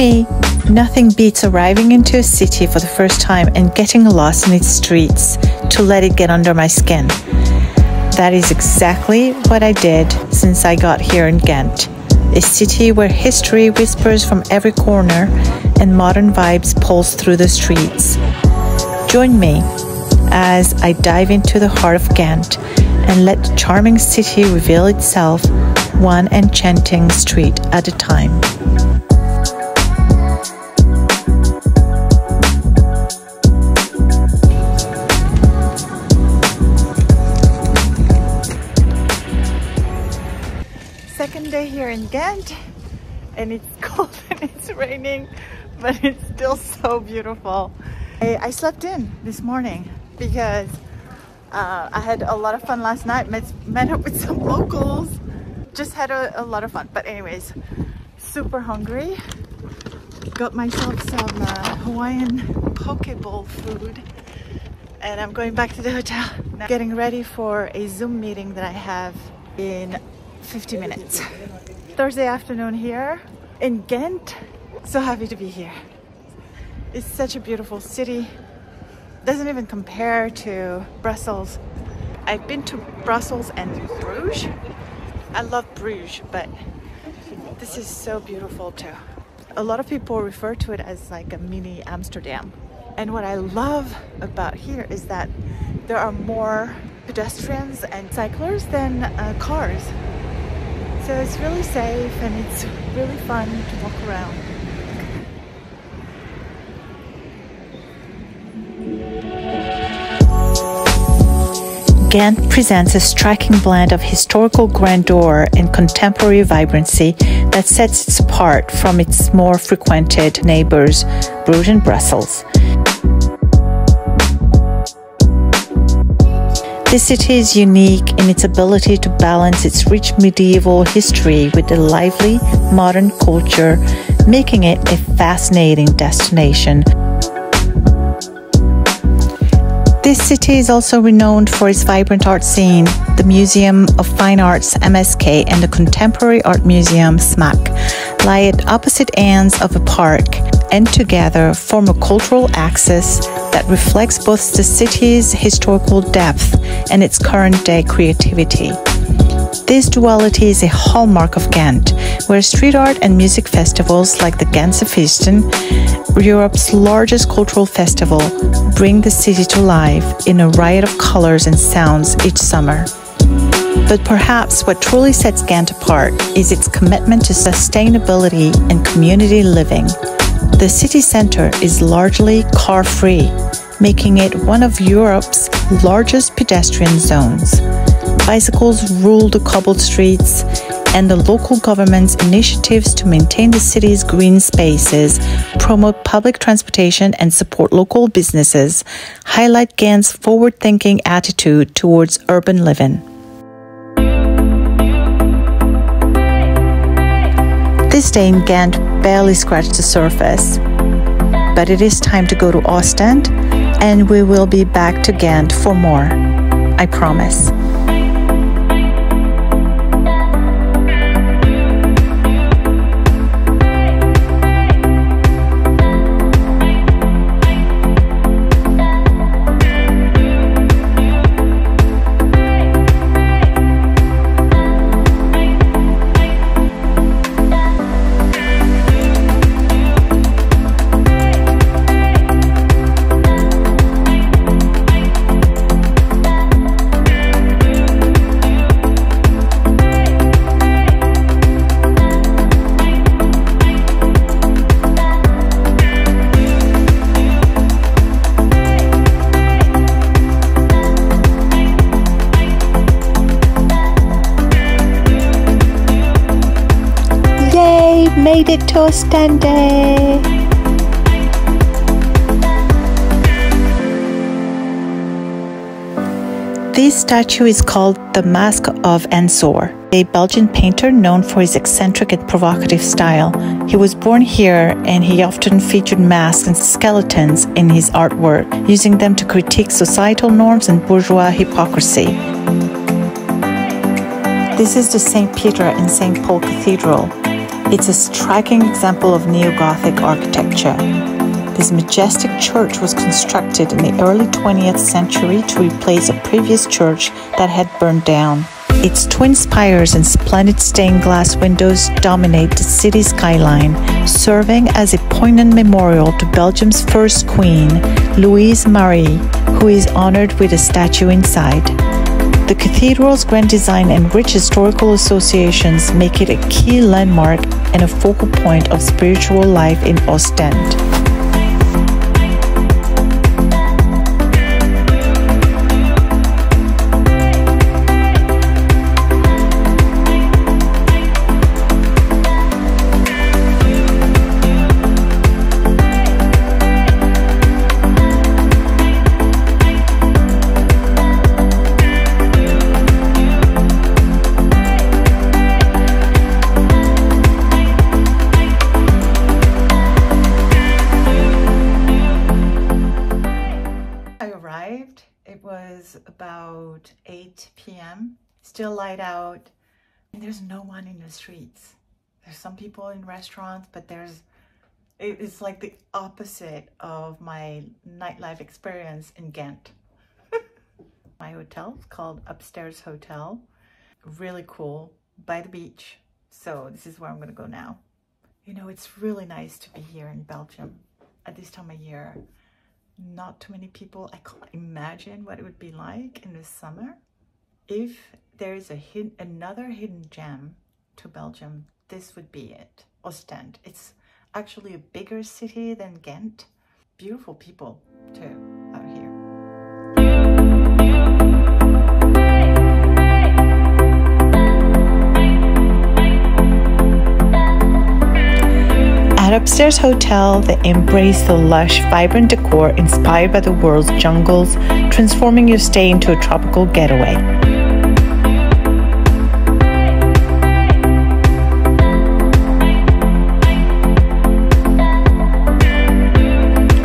me, nothing beats arriving into a city for the first time and getting lost in its streets to let it get under my skin. That is exactly what I did since I got here in Ghent, a city where history whispers from every corner and modern vibes pulse through the streets. Join me as I dive into the heart of Ghent and let the charming city reveal itself, one enchanting street at a time. Second day here in Ghent, and it's cold and it's raining, but it's still so beautiful. I slept in this morning because I had a lot of fun last night, met up with some locals, just had a lot of fun. But anyways, super hungry, got myself some Hawaiian poke bowl food, and I'm going back to the hotel now, getting ready for a Zoom meeting that I have in 50 minutes. Thursday afternoon here in Ghent, so happy to be here. It's such a beautiful city. Doesn't even compare to Brussels. I've been to Brussels and Bruges. I love Bruges, but this is so beautiful too. A lot of people refer to it as like a mini Amsterdam. And what I love about here is that there are more pedestrians and cyclists than cars. So it's really safe and it's really fun to walk around. Ghent presents a striking blend of historical grandeur and contemporary vibrancy that sets it apart from its more frequented neighbors, Bruges and Brussels. This city is unique in its ability to balance its rich medieval history with a lively modern culture, making it a fascinating destination. This city is also renowned for its vibrant art scene. The Museum of Fine Arts (MSK) and the Contemporary Art Museum (S.M.A.K.) lie at opposite ends of a park and together form a cultural axis that reflects both the city's historical depth and its current-day creativity. This duality is a hallmark of Ghent, where street art and music festivals like the Gentse Feesten, Europe's largest cultural festival, bring the city to life in a riot of colors and sounds each summer. But perhaps what truly sets Ghent apart is its commitment to sustainability and community living. The city center is largely car-free, making it one of Europe's largest pedestrian zones. Bicycles rule the cobbled streets, and the local government's initiatives to maintain the city's green spaces, promote public transportation, and support local businesses highlight Ghent's forward-thinking attitude towards urban living. This day in Ghent barely scratched the surface, but it is time to go to Ostend, and we will be back to Ghent for more, I promise. Made it to Ostend Day. This statue is called the Mask of Ensor, a Belgian painter known for his eccentric and provocative style. He was born here and he often featured masks and skeletons in his artwork, using them to critique societal norms and bourgeois hypocrisy. This is the St. Peter and St. Paul Cathedral, It's a striking example of neo-Gothic architecture. This majestic church was constructed in the early 20th century to replace a previous church that had burned down. Its twin spires and splendid stained glass windows dominate the city skyline, serving as a poignant memorial to Belgium's first queen, Louise Marie, who is honored with a statue inside. The cathedral's grand design and rich historical associations make it a key landmark and a focal point of spiritual life in Ostend. It was about 8 p.m. still light out, and there's no one in the streets. There's some people in restaurants, but it's like the opposite of my nightlife experience in Ghent. My hotel is called Upstairs Hotel, really cool, by the beach. So this is where I'm gonna go now. You know, it's really nice to be here in Belgium at this time of year. Not too many people. I can't imagine what it would be like in the summer. If there is another hidden gem to Belgium, this would be it. Ostend. It's actually a bigger city than Ghent. Beautiful people too out here. At Upstairs Hotel, they embrace the lush, vibrant decor inspired by the world's jungles, transforming your stay into a tropical getaway.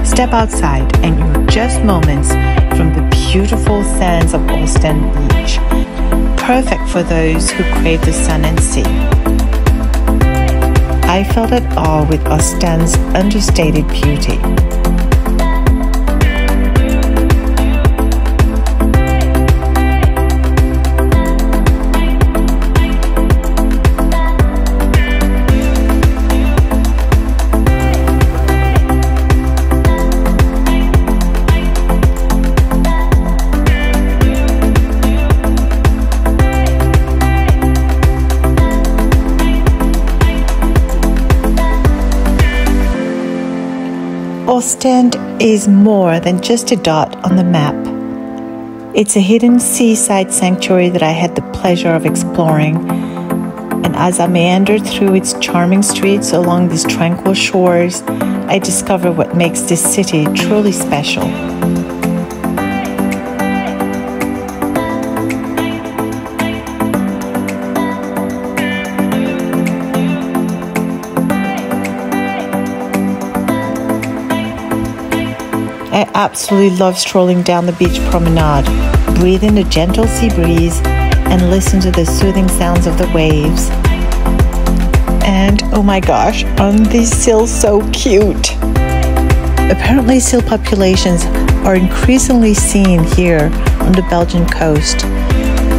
Step outside and you're just moments from the beautiful sands of Ostend Beach, perfect for those who crave the sun and sea. I felt at awe with Ostend's understated beauty. Ostend is more than just a dot on the map. It's a hidden seaside sanctuary that I had the pleasure of exploring, and as I meandered through its charming streets along these tranquil shores, I discovered what makes this city truly special. I absolutely love strolling down the beach promenade, breathe in the gentle sea breeze and listen to the soothing sounds of the waves. And oh my gosh, aren't these seals so cute? Apparently seal populations are increasingly seen here on the Belgian coast,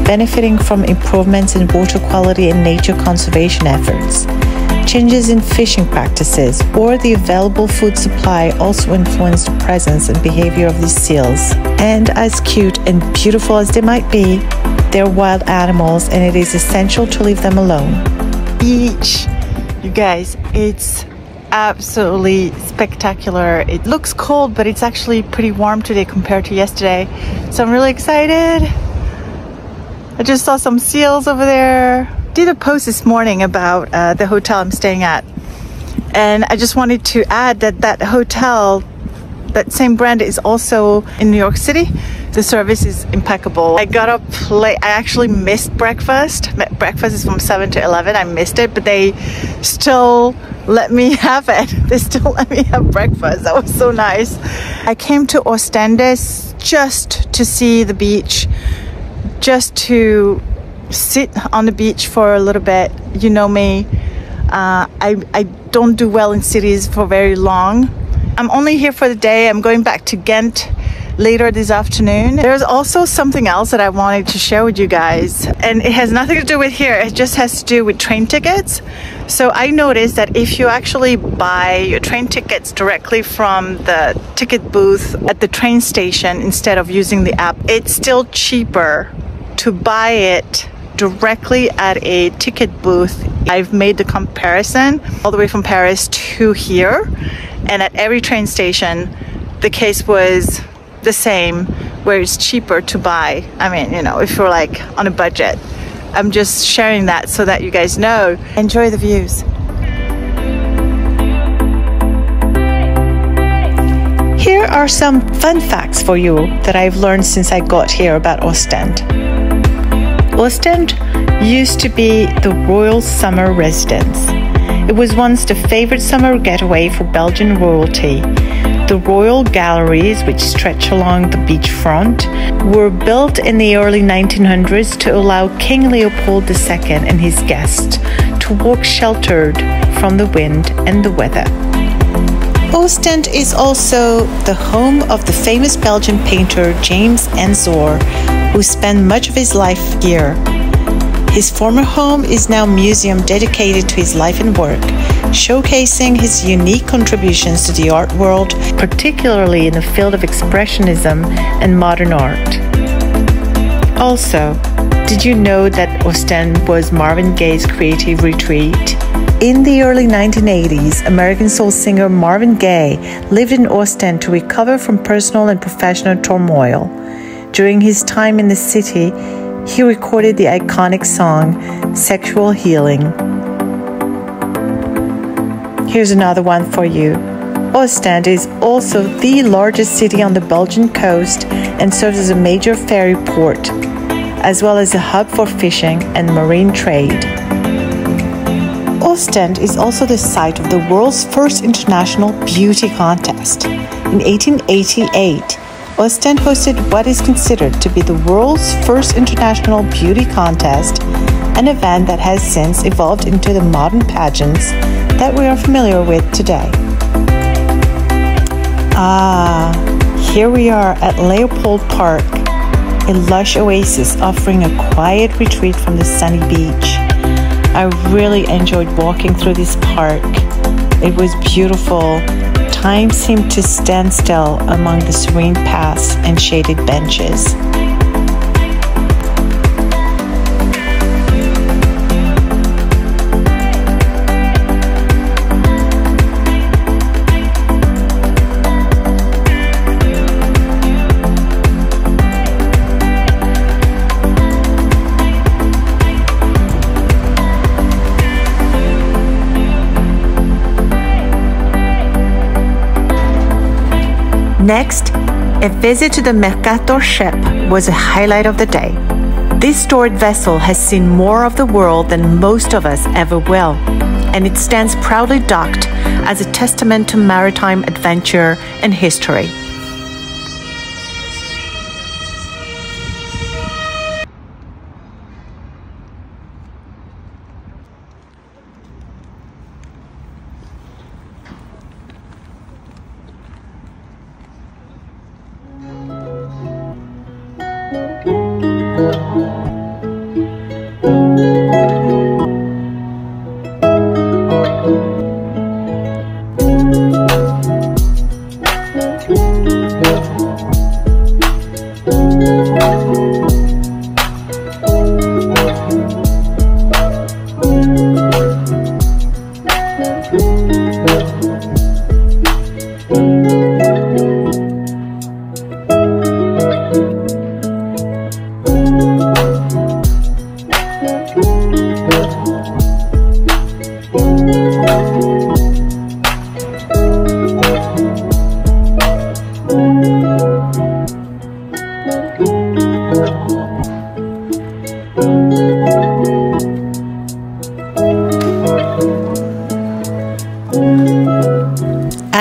benefiting from improvements in water quality and nature conservation efforts. Changes in fishing practices or the available food supply also influence the presence and behavior of these seals. And as cute and beautiful as they might be, they're wild animals and it is essential to leave them alone. Beach, you guys, it's absolutely spectacular. It looks cold, but it's actually pretty warm today compared to yesterday. So I'm really excited. I just saw some seals over there. I did a post this morning about the hotel I'm staying at, and I just wanted to add that hotel, that same brand, is also in New York City. The service is impeccable. I got up late. I actually missed breakfast. Breakfast is from 7 to 11. I missed it, but they still let me have it. They still let me have breakfast. That was so nice. I came to Ostend just to see the beach, just to sit on the beach for a little bit. You know me, I don't do well in cities for very long. I'm only here for the day. I'm going back to Ghent later this afternoon. There's also something else that I wanted to share with you guys, and it has nothing to do with here. It just has to do with train tickets. So I noticed that if you actually buy your train tickets directly from the ticket booth at the train station instead of using the app, it's still cheaper to buy it directly at a ticket booth. I've made the comparison all the way from Paris to here, and at every train station the case was the same, where it's cheaper to buy. I mean, you know, if you're like on a budget. I'm just sharing that so that you guys know. Enjoy the views. Here are some fun facts for you that I've learned since I got here about Ostend. Ostend used to be the royal summer residence. It was once the favorite summer getaway for Belgian royalty. The royal galleries, which stretch along the beachfront, were built in the early 1900s to allow King Leopold II and his guests to walk sheltered from the wind and the weather. Ostend is also the home of the famous Belgian painter James Ensor, who spent much of his life here. His former home is now a museum dedicated to his life and work, showcasing his unique contributions to the art world, particularly in the field of expressionism and modern art. Also, did you know that Ostend was Marvin Gaye's creative retreat? In the early 1980s, American soul singer Marvin Gaye lived in Ostend to recover from personal and professional turmoil. During his time in the city, he recorded the iconic song, Sexual Healing. Here's another one for you. Ostend is also the largest city on the Belgian coast and serves as a major ferry port, as well as a hub for fishing and marine trade. Ostend is also the site of the world's first international beauty contest. In 1888, Ostend hosted what is considered to be the world's first international beauty contest, an event that has since evolved into the modern pageants that we are familiar with today. Ah, here we are at Leopold Park, a lush oasis offering a quiet retreat from the sunny beach. I really enjoyed walking through this park. It was beautiful. Time seemed to stand still among the serene paths and shaded benches. Next, a visit to the Mercator ship was a highlight of the day. This stored vessel has seen more of the world than most of us ever will, and it stands proudly docked as a testament to maritime adventure and history.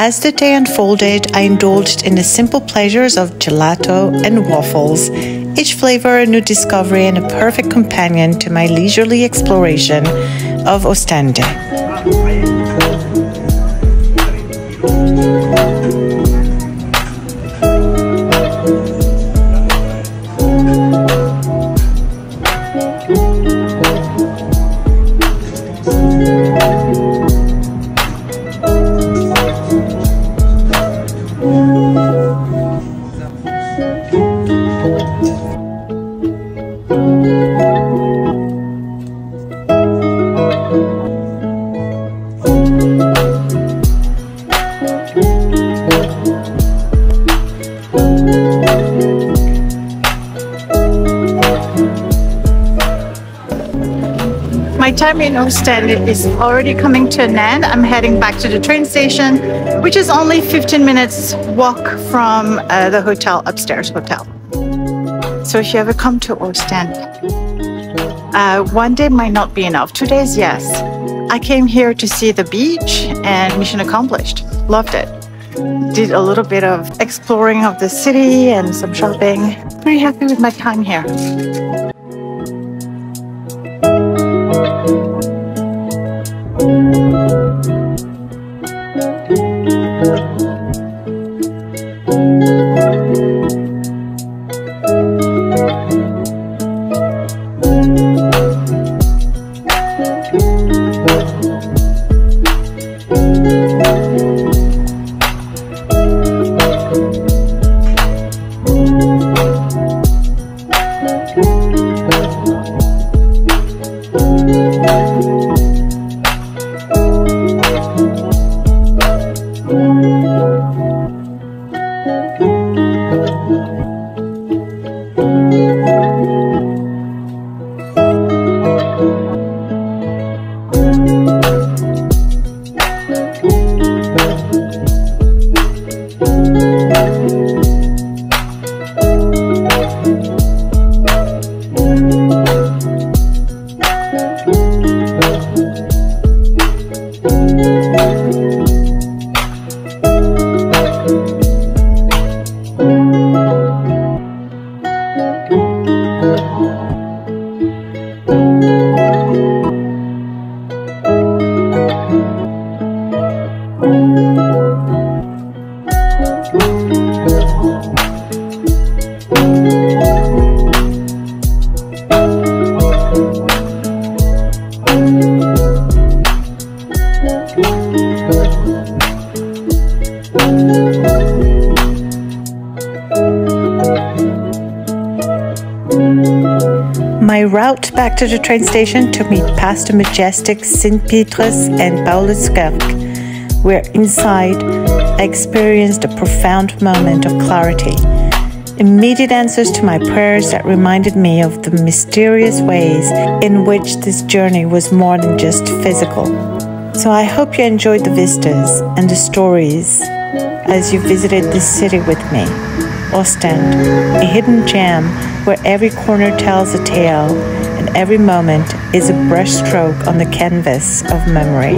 As the day unfolded, I indulged in the simple pleasures of gelato and waffles, each flavor a new discovery and a perfect companion to my leisurely exploration of Ostende. My time in Ostend is already coming to an end. I'm heading back to the train station, which is only 15 minutes walk from the hotel, Upstairs Hotel. So if you ever come to Ostend, one day might not be enough. 2 days, yes. I came here to see the beach and mission accomplished. Loved it. Did a little bit of exploring of the city and some shopping. Pretty happy with my time here. My route back to the train station took me past the majestic St. Petrus and Paulus Kerk, where inside I experienced a profound moment of clarity. Immediate answers to my prayers that reminded me of the mysterious ways in which this journey was more than just physical. So I hope you enjoyed the vistas and the stories as you visited this city with me. Ostend, a hidden gem where every corner tells a tale and every moment is a brushstroke on the canvas of memory.